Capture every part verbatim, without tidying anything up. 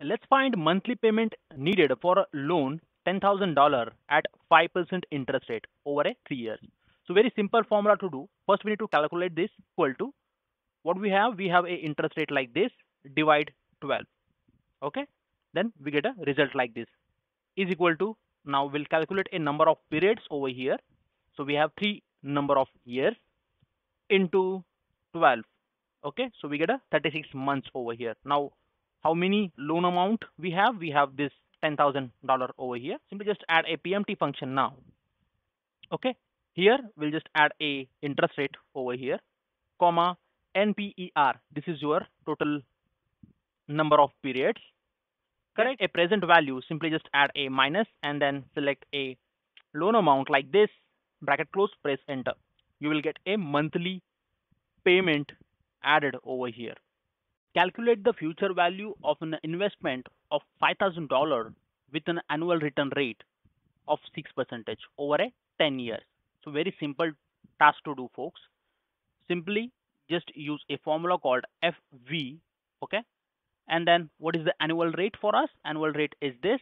Let's find monthly payment needed for a loan ten thousand dollars at five percent interest rate over a three years. So very simple formula to do. First we need to calculate this equal to what we have. We have a interest rate like this, divide twelve. Okay. Then we get a result like this is equal to, now we'll calculate a number of periods over here. So we have three number of years into twelve. Okay. So we get a thirty-six months over here. Now how many loan amount we have? We have this ten thousand dollars over here. Simply just add a P M T function now. Okay. Here we'll just add a interest rate over here, comma N P E R. This is your total number of periods. Correct. A present value, simply just add a minus and then select a loan amount like this, bracket close, press enter. You will get a monthly payment added over here. Calculate the future value of an investment of five thousand dollars with an annual return rate of six percent over a ten years. So very simple task to do, folks. Simply just use a formula called F V. Okay. And then what is the annual rate for us? Annual rate is this,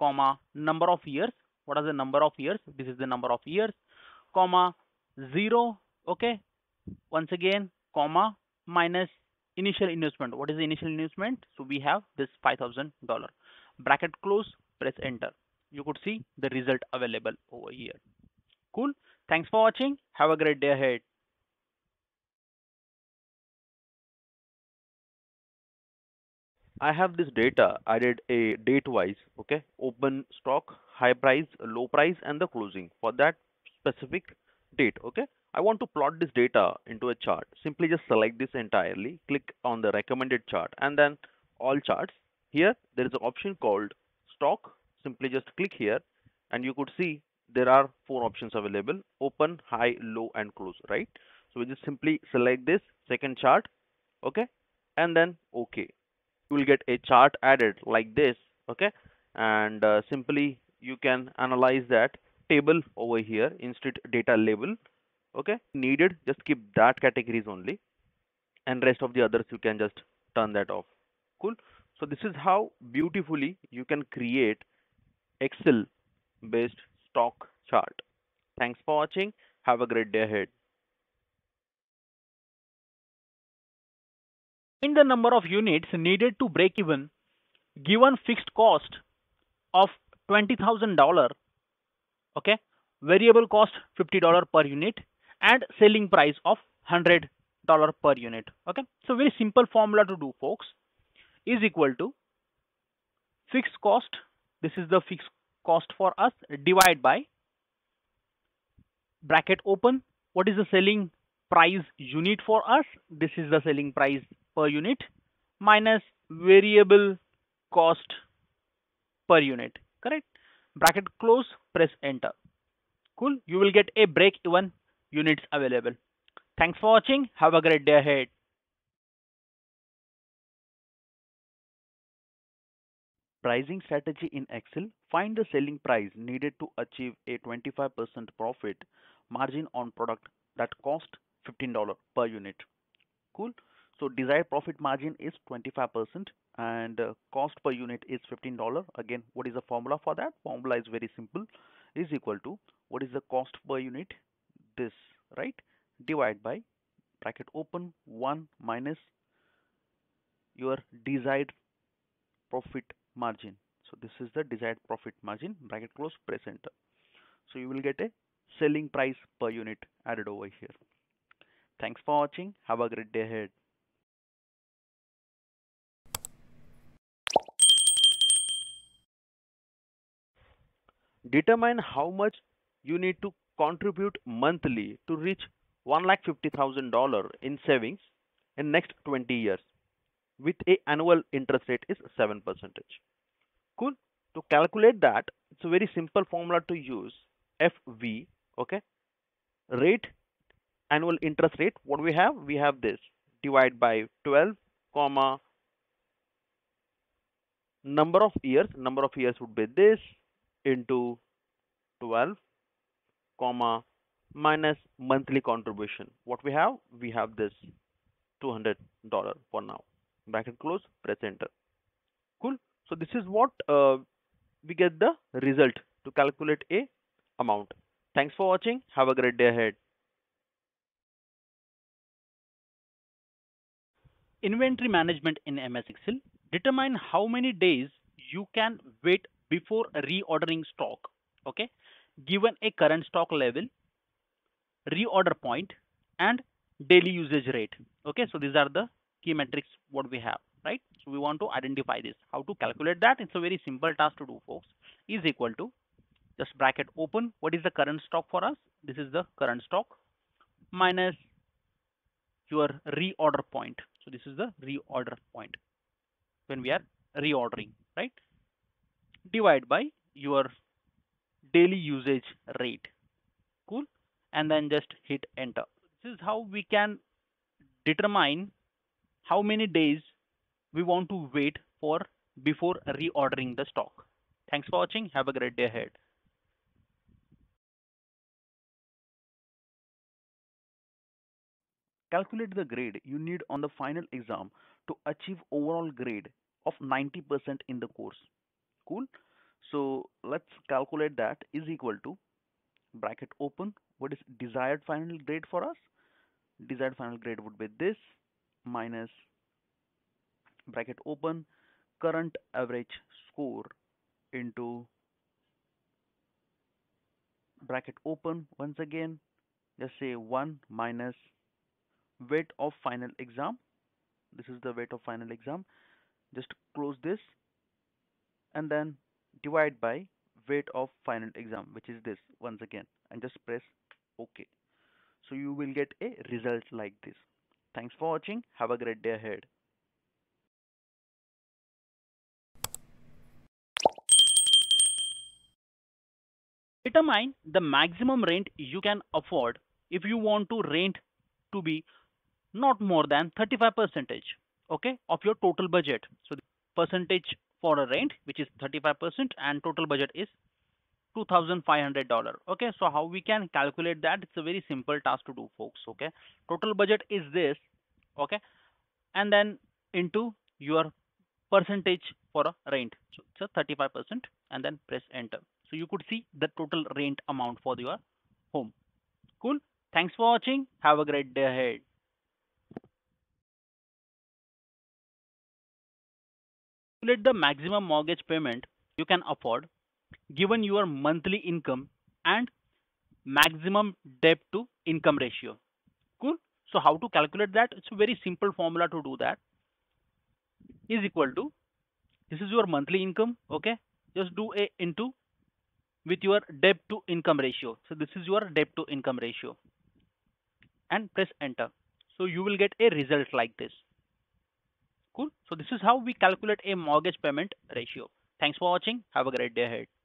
comma, number of years. What are the number of years? This is the number of years, comma, zero. Okay. Once again, comma, minus initial investment. What is the initial investment? So we have this five thousand dollars. Bracket close, press enter. You could see the result available over here. Cool. Thanks for watching. Have a great day ahead. I have this data. I did a date wise, okay, open stock, high price, low price, and the closing for that specific date. Okay. I want to plot this data into a chart. Simply just select this entirely, click on the recommended chart and then all charts. Here there is an option called stock. Simply just click here and you could see there are four options available: open, high, low, and close, right? So we just simply select this second chart, okay, and then okay. You will get a chart added like this, okay, and uh, simply you can analyze that table over here, instead data label, okay, needed, just keep that categories only, and rest of the others you can just turn that off. Cool. So this is how beautifully you can create Excel based stock chart. Thanks for watching. Have a great day ahead. In the number of units needed to break even, given fixed cost of twenty thousand dollars, okay, variable cost fifty dollars per unit and selling price of one hundred dollars per unit. Okay, so very simple formula to do, folks, is equal to fixed cost. This is the fixed cost for us, divide by bracket open. What is the selling price unit for us? This is the selling price per unit minus variable cost per unit. Correct. Bracket close, press enter. Cool. You will get a break even units available. Thanks for watching. Have a great day ahead. Pricing strategy in Excel. Find the selling price needed to achieve a twenty-five percent profit margin on product that cost fifteen dollars per unit. Cool. So desired profit margin is twenty-five percent and uh, cost per unit is fifteen dollars. Again, what is the formula for that? Formula is very simple, is equal to what is the cost per unit, this, right, divide by bracket open one minus your desired profit margin. So this is the desired profit margin, bracket close, press enter. So you will get a selling price per unit added over here. Thanks for watching. Have a great day ahead. Determine how much you need to contribute monthly to reach one lakh fifty thousand dollars in savings in next twenty years with a annual interest rate is seven percent. Cool. To calculate that, it's a very simple formula to use, F V, okay, rate, annual interest rate. What we have? We have this, divide by twelve, comma, number of years, number of years would be this, into twelve, comma, minus monthly contribution. What we have? We have this two hundred dollars for now. Bracket close, press enter. Cool. So this is what uh, we get the result to calculate a amount. Thanks for watching. Have a great day ahead. Inventory management in M S Excel. Determine how many days you can wait before reordering stock. Okay. Given a current stock level, reorder point, and daily usage rate. Okay. So these are the key metrics what we have, right? So we want to identify this. How to calculate that? It's a very simple task to do, folks. Is equal to, just bracket open, what is the current stock for us? This is the current stock minus your reorder point. So this is the reorder point when we are reordering, right? Divide by your daily usage rate. Cool. And then just hit enter. This is how we can determine how many days we want to wait for before reordering the stock. Thanks for watching. Have a great day ahead. Calculate the grade you need on the final exam to achieve overall grade of ninety percent in the course. Cool. So let's calculate that. Is equal to, bracket open, what is desired final grade for us? Desired final grade would be this, minus, bracket open, current average score into, bracket open once again, just say one minus weight of final exam. This is the weight of final exam. Just close this and then divide by weight of final exam, which is this once again, and just press OK. So you will get a result like this. Thanks for watching. Have a great day ahead. Determine the maximum rent you can afford if you want to rent to be not more than thirty-five percent, okay, of your total budget. So the percentage for a rent, which is thirty-five percent, and total budget is two thousand five hundred dollars. Okay, so how we can calculate that? It's a very simple task to do, folks. Okay, total budget is this, okay, and then into your percentage for a rent. So it's a thirty-five percent, and then press enter. So you could see the total rent amount for your home. Cool. Thanks for watching. Have a great day ahead. Calculate the maximum mortgage payment you can afford given your monthly income and maximum debt to income ratio. Cool. So how to calculate that? It's a very simple formula to do that. Is equal to, this is your monthly income, okay? Just do a into with your debt to income ratio. So this is your debt to income ratio, and press enter. So you will get a result like this. Cool. So this is how we calculate a mortgage payment ratio. Thanks for watching. Have a great day ahead.